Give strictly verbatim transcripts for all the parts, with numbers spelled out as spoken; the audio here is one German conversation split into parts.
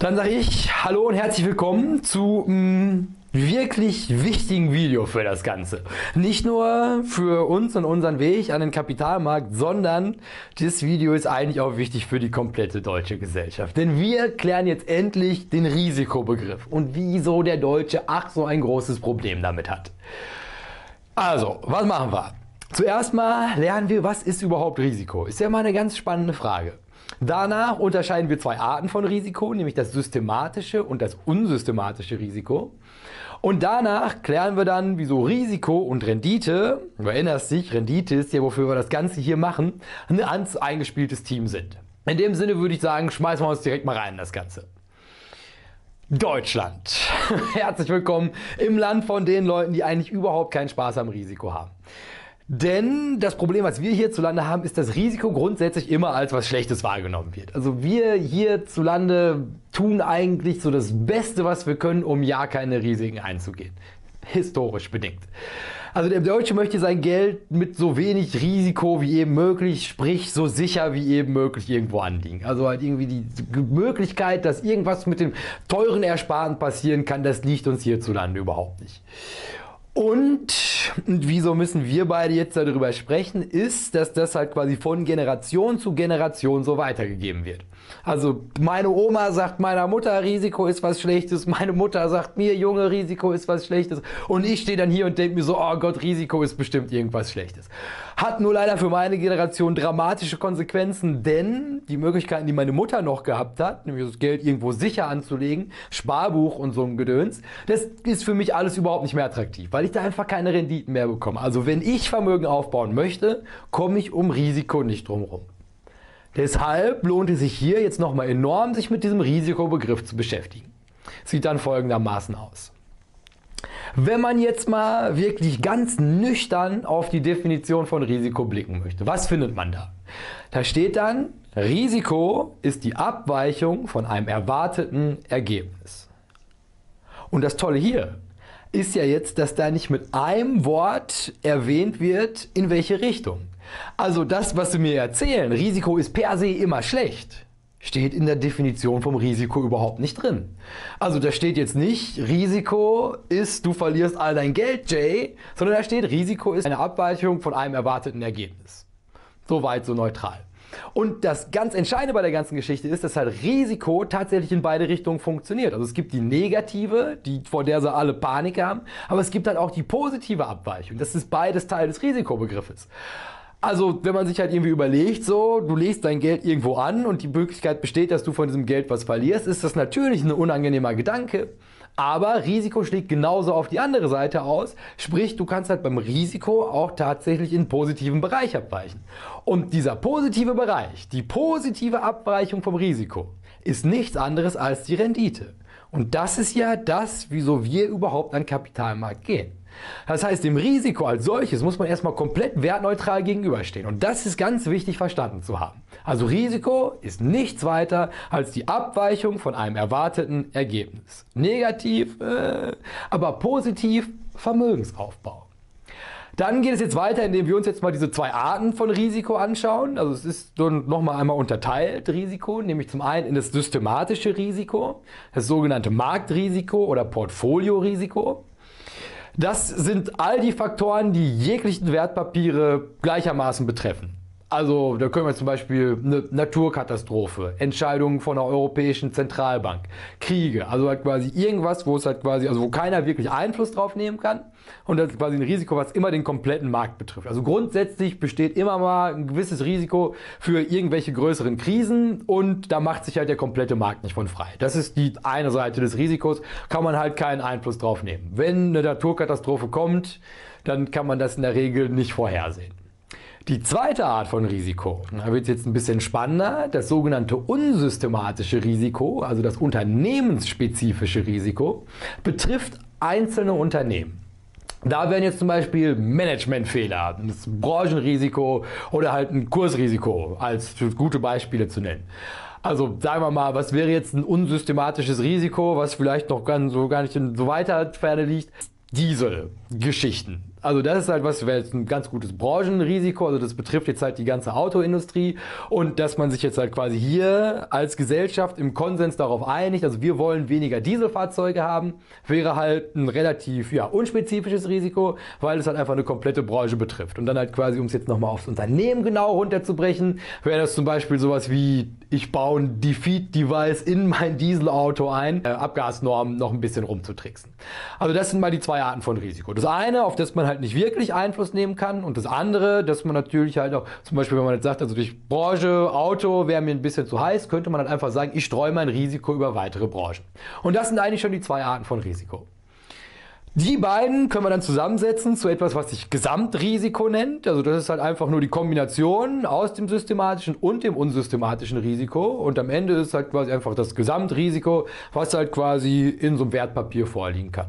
Dann sage ich hallo und herzlich willkommen zu einem wirklich wichtigen Video für das Ganze. Nicht nur für uns und unseren Weg an den Kapitalmarkt, sondern dieses Video ist eigentlich auch wichtig für die komplette deutsche Gesellschaft. Denn wir klären jetzt endlich den Risikobegriff und wieso der Deutsche ach so ein großes Problem damit hat. Also, was machen wir? Zuerst mal lernen wir, was ist überhaupt Risiko? Ist ja mal eine ganz spannende Frage. Danach unterscheiden wir zwei Arten von Risiko, nämlich das systematische und das unsystematische Risiko. Und danach klären wir dann, wieso Risiko und Rendite, du erinnerst dich, Rendite ist ja, wofür wir das Ganze hier machen, ein ganz eingespieltes Team sind. In dem Sinne würde ich sagen, schmeißen wir uns direkt mal rein in das Ganze. Deutschland. Herzlich willkommen im Land von den Leuten, die eigentlich überhaupt keinen Spaß am Risiko haben. Denn das Problem, was wir hierzulande haben, ist, dass Risiko grundsätzlich immer als was Schlechtes wahrgenommen wird. Also wir hierzulande tun eigentlich so das Beste, was wir können, um ja keine Risiken einzugehen. Historisch bedingt. Also der Deutsche möchte sein Geld mit so wenig Risiko wie eben möglich, sprich so sicher wie eben möglich irgendwo anlegen. Also halt irgendwie die Möglichkeit, dass irgendwas mit dem teuren Ersparten passieren kann, das liegt uns hierzulande überhaupt nicht. Und Und wieso müssen wir beide jetzt darüber sprechen, ist, dass das halt quasi von Generation zu Generation so weitergegeben wird. Also meine Oma sagt meiner Mutter, Risiko ist was Schlechtes, meine Mutter sagt mir, Junge, Risiko ist was Schlechtes und ich stehe dann hier und denke mir so, oh Gott, Risiko ist bestimmt irgendwas Schlechtes. Hat nur leider für meine Generation dramatische Konsequenzen, denn die Möglichkeiten, die meine Mutter noch gehabt hat, nämlich das Geld irgendwo sicher anzulegen, Sparbuch und so ein Gedöns, das ist für mich alles überhaupt nicht mehr attraktiv, weil ich da einfach keine Rendite mehr bekommen. Also wenn ich Vermögen aufbauen möchte, komme ich um Risiko nicht drumherum. Deshalb lohnt es sich hier jetzt nochmal enorm, sich mit diesem Risikobegriff zu beschäftigen. Sieht dann folgendermaßen aus. Wenn man jetzt mal wirklich ganz nüchtern auf die Definition von Risiko blicken möchte, was findet man da? Da steht dann, Risiko ist die Abweichung von einem erwarteten Ergebnis. Und das Tolle hier ist ja jetzt, dass da nicht mit einem Wort erwähnt wird, in welche Richtung. Also das, was sie mir erzählen, Risiko ist per se immer schlecht, steht in der Definition vom Risiko überhaupt nicht drin. Also da steht jetzt nicht, Risiko ist, du verlierst all dein Geld, Jay, sondern da steht, Risiko ist eine Abweichung von einem erwarteten Ergebnis. Soweit so neutral. Und das ganz Entscheidende bei der ganzen Geschichte ist, dass halt Risiko tatsächlich in beide Richtungen funktioniert. Also es gibt die negative, die, vor der sie alle Panik haben, aber es gibt halt auch die positive Abweichung. Das ist beides Teil des Risikobegriffes. Also wenn man sich halt irgendwie überlegt, so du legst dein Geld irgendwo an und die Möglichkeit besteht, dass du von diesem Geld was verlierst, ist das natürlich ein unangenehmer Gedanke. Aber Risiko schlägt genauso auf die andere Seite aus, sprich du kannst halt beim Risiko auch tatsächlich in einen positiven Bereich abweichen. Und dieser positive Bereich, die positive Abweichung vom Risiko, ist nichts anderes als die Rendite. Und das ist ja das, wieso wir überhaupt an den Kapitalmarkt gehen. Das heißt, dem Risiko als solches muss man erstmal komplett wertneutral gegenüberstehen. Und das ist ganz wichtig verstanden zu haben. Also Risiko ist nichts weiter als die Abweichung von einem erwarteten Ergebnis. Negativ, äh, aber positiv Vermögensaufbau. Dann geht es jetzt weiter, indem wir uns jetzt mal diese zwei Arten von Risiko anschauen. Also es ist nochmal einmal unterteilt Risiko, nämlich zum einen in das systematische Risiko, das sogenannte Marktrisiko oder Portfoliorisiko. Das sind all die Faktoren, die jeglichen Wertpapiere gleichermaßen betreffen. Also da können wir zum Beispiel eine Naturkatastrophe, Entscheidungen von der Europäischen Zentralbank, Kriege, also halt quasi irgendwas, wo es halt quasi, also wo keiner wirklich Einfluss drauf nehmen kann. Und das ist quasi ein Risiko, was immer den kompletten Markt betrifft. Also grundsätzlich besteht immer mal ein gewisses Risiko für irgendwelche größeren Krisen und da macht sich halt der komplette Markt nicht von frei. Das ist die eine Seite des Risikos, kann man halt keinen Einfluss drauf nehmen. Wenn eine Naturkatastrophe kommt, dann kann man das in der Regel nicht vorhersehen. Die zweite Art von Risiko, da wird es jetzt ein bisschen spannender, das sogenannte unsystematische Risiko, also das unternehmensspezifische Risiko, betrifft einzelne Unternehmen. Da wären jetzt zum Beispiel Managementfehler, das Branchenrisiko oder halt ein Kursrisiko als gute Beispiele zu nennen. Also sagen wir mal, was wäre jetzt ein unsystematisches Risiko, was vielleicht noch gar, so gar nicht so weiter ferne liegt? Dieselgeschichten. Also das ist halt was, wäre jetzt ein ganz gutes Branchenrisiko, also das betrifft jetzt halt die ganze Autoindustrie und dass man sich jetzt halt quasi hier als Gesellschaft im Konsens darauf einigt, also wir wollen weniger Dieselfahrzeuge haben, wäre halt ein relativ ja, unspezifisches Risiko, weil es halt einfach eine komplette Branche betrifft. Und dann halt quasi, um es jetzt nochmal aufs Unternehmen genau runterzubrechen, wäre das zum Beispiel sowas wie, ich baue ein Defeat-Device in mein Dieselauto ein, äh, Abgasnormen noch ein bisschen rumzutricksen. Also das sind mal die zwei Arten von Risiko. Das eine, auf das man halt nicht wirklich Einfluss nehmen kann und das andere, dass man natürlich halt auch, zum Beispiel wenn man jetzt sagt, also durch Branche, Auto wäre mir ein bisschen zu heiß, könnte man halt einfach sagen, ich streue mein Risiko über weitere Branchen. Und das sind eigentlich schon die zwei Arten von Risiko. Die beiden können wir dann zusammensetzen zu etwas, was sich Gesamtrisiko nennt. Also das ist halt einfach nur die Kombination aus dem systematischen und dem unsystematischen Risiko. Und am Ende ist halt quasi einfach das Gesamtrisiko, was halt quasi in so einem Wertpapier vorliegen kann.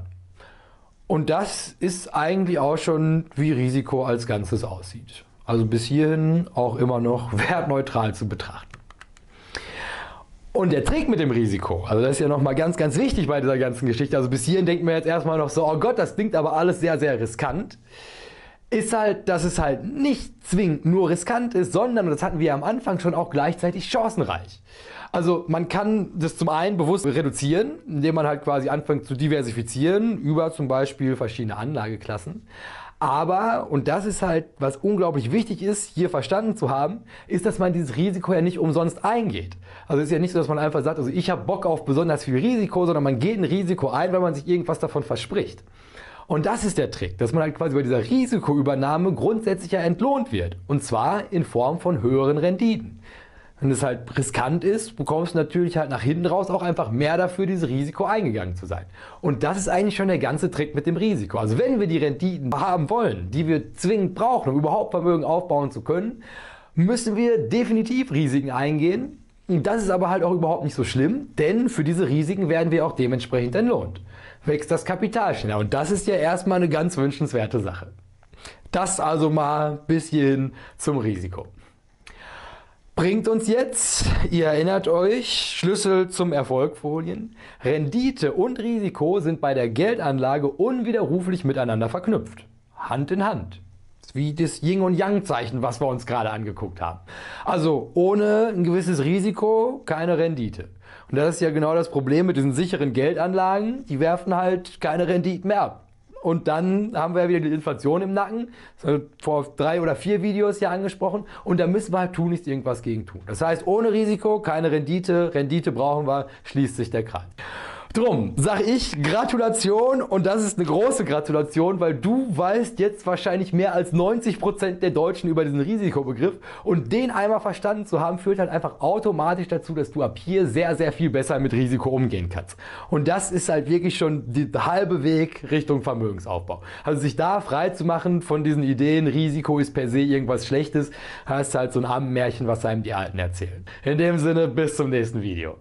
Und das ist eigentlich auch schon, wie Risiko als Ganzes aussieht. Also bis hierhin auch immer noch wertneutral zu betrachten. Und der Trick mit dem Risiko, also das ist ja nochmal ganz, ganz wichtig bei dieser ganzen Geschichte, also bis hierhin denkt man jetzt erstmal noch so, oh Gott, das klingt aber alles sehr, sehr riskant, ist halt, dass es halt nicht zwingend nur riskant ist, sondern, und das hatten wir ja am Anfang schon, auch gleichzeitig chancenreich. Also man kann das zum einen bewusst reduzieren, indem man halt quasi anfängt zu diversifizieren über zum Beispiel verschiedene Anlageklassen. Aber, und das ist halt, was unglaublich wichtig ist, hier verstanden zu haben, ist, dass man dieses Risiko ja nicht umsonst eingeht. Also es ist ja nicht so, dass man einfach sagt, also ich habe Bock auf besonders viel Risiko, sondern man geht ein Risiko ein, weil man sich irgendwas davon verspricht. Und das ist der Trick, dass man halt quasi bei dieser Risikoübernahme grundsätzlich ja entlohnt wird. Und zwar in Form von höheren Renditen. Wenn es halt riskant ist, bekommst du natürlich halt nach hinten raus auch einfach mehr dafür, dieses Risiko eingegangen zu sein. Und das ist eigentlich schon der ganze Trick mit dem Risiko. Also wenn wir die Renditen haben wollen, die wir zwingend brauchen, um überhaupt Vermögen aufbauen zu können, müssen wir definitiv Risiken eingehen. Und das ist aber halt auch überhaupt nicht so schlimm, denn für diese Risiken werden wir auch dementsprechend entlohnt. Wächst das Kapital schneller. Und das ist ja erstmal eine ganz wünschenswerte Sache. Das also mal bis hierhin zum Risiko. Bringt uns jetzt, ihr erinnert euch, Schlüssel zum Erfolg Folien. Rendite und Risiko sind bei der Geldanlage unwiderruflich miteinander verknüpft. Hand in Hand. Wie das Yin- und Yang-Zeichen, was wir uns gerade angeguckt haben. Also ohne ein gewisses Risiko keine Rendite. Und das ist ja genau das Problem mit diesen sicheren Geldanlagen. Die werfen halt keine Rendite mehr ab. Und dann haben wir ja wieder die Inflation im Nacken, vor drei oder vier Videos hier angesprochen. Und da müssen wir halt tun, nichts irgendwas gegen tun. Das heißt, ohne Risiko keine Rendite, Rendite brauchen wir, schließt sich der Kreis. Drum sag ich Gratulation und das ist eine große Gratulation, weil du weißt jetzt wahrscheinlich mehr als neunzig Prozent der Deutschen über diesen Risikobegriff und den einmal verstanden zu haben, führt halt einfach automatisch dazu, dass du ab hier sehr, sehr viel besser mit Risiko umgehen kannst. Und das ist halt wirklich schon der halbe Weg Richtung Vermögensaufbau. Also sich da frei zu machen von diesen Ideen, Risiko ist per se irgendwas Schlechtes, heißt halt so ein Armenmärchen, was einem die Alten erzählen. In dem Sinne, bis zum nächsten Video.